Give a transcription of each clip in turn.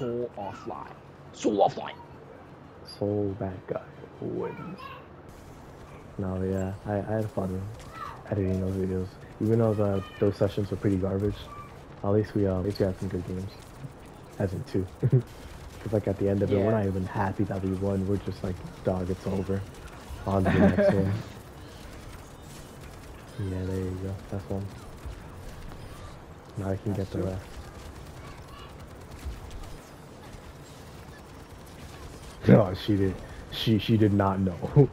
Soul offline. Soul offline. Soul bad guy wins. No, yeah, I had fun editing those videos. Even though those sessions were pretty garbage, at least we had some good games. As in two. Because like at the end of it, we're not even happy that we won. We're just like, dog, it's over. On to the next one. Yeah, there you go. That's one. Now I can get the rest. No, she did. She did not know.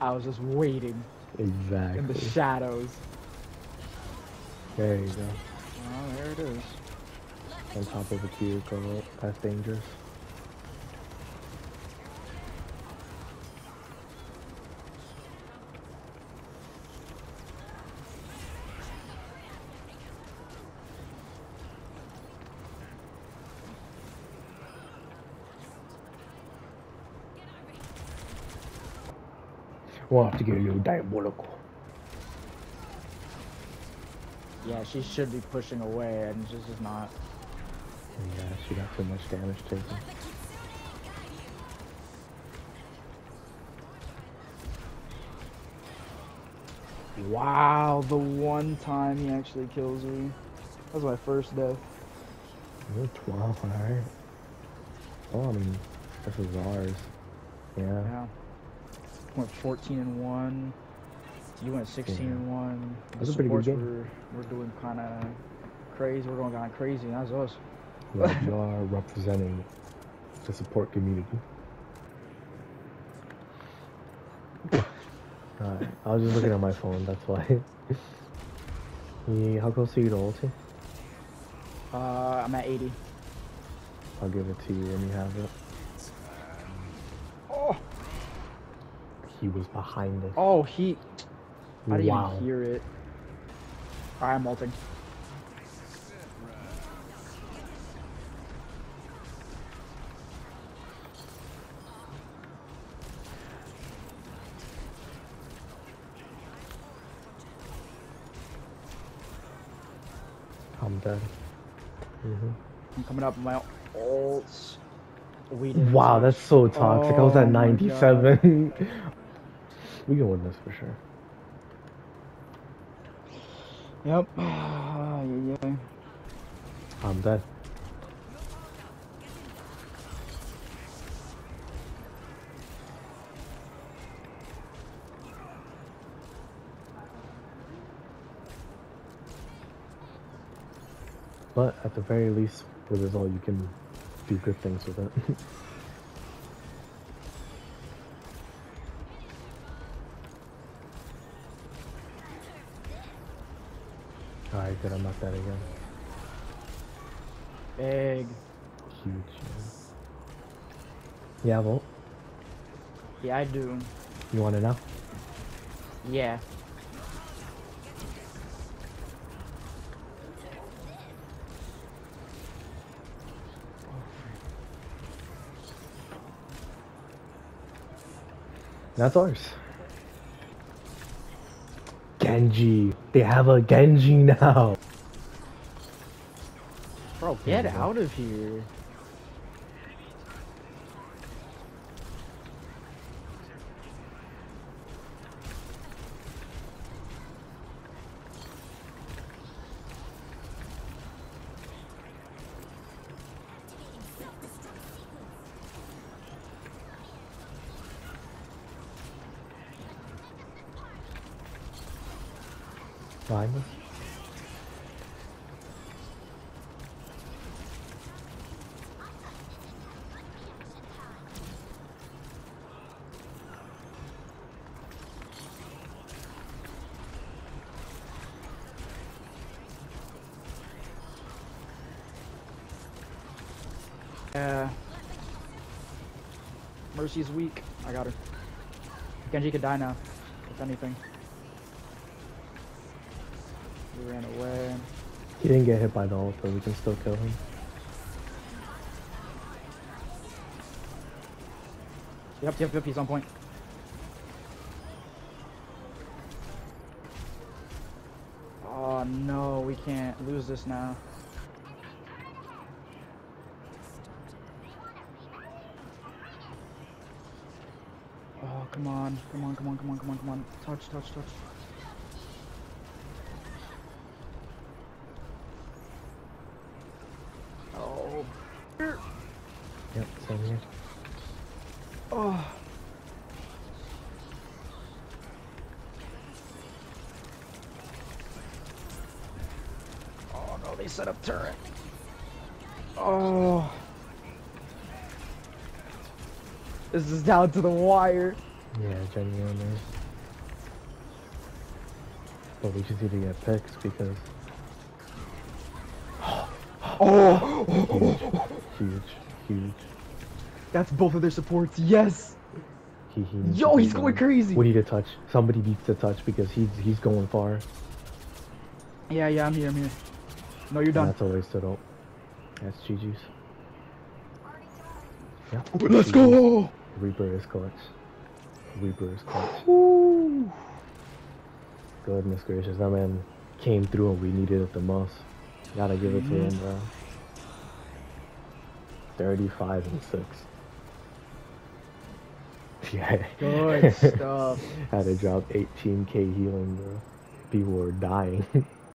I was just waiting. Exactly. In the shadows. There you go. Oh, there it is. On top of the vehicle. That's dangerous. We'll have to get a little diabolical. Yeah, she should be pushing away, and just is not. Yeah, she got too much damage taken. Wow, the one time he actually kills me. That was my first death. You're 12, alright. Oh, I mean, this is ours. Yeah. Went 14-1. You went 16-1. That's a pretty good job. We're doing kind of crazy. We're going kind of crazy. That's us. Well, you are representing the support community. I was just looking at my phone. That's why. Yeah, how close are you to ulti? I'm at 80. I'll give it to you when you have it. He was behind us. Oh, he... I didn't even hear it. Alright, I'm ulting. I'm dead. I'm coming up with my ults. Wow, that's so toxic. Oh, I was at 97. We can win this for sure. Yep. I'm dead. But at the very least, with this all, you can do good things with it. Alright, good, I'm not that again. Big. Huge. Yeah, Volt? Yeah, I do. You want it now? Yeah. That's ours. Genji. They have a Genji now. Bro, get out of here. Behind us. Mercy's weak. I got her. Genji could die now, if anything. He ran away. He didn't get hit by the ult, but we can still kill him. Yep, he's on point. Oh no, we can't lose this now. Come on, come on, come on, come on, come on, come on. Touch, touch, touch. Oh. Yep, same here. Oh. Oh no, they set up turret. Oh. This is down to the wire. Yeah, genuinely. But we just need to get picks because. Oh! Huge, huge. That's both of their supports, yes! Yo, he's going crazy! We need a touch. Somebody needs to touch because he's going far. Yeah, yeah, I'm here, I'm here. No, you're done. That's always stood up. That's GG's. Yeah. Let's go! Reaper is clutch. Reaper is clutch. Goodness gracious, that man came through and we needed it the most. Gotta give it to him, bro. 35 and 6. Yeah. Good stuff. Had to drop 18k healing, bro. People were dying.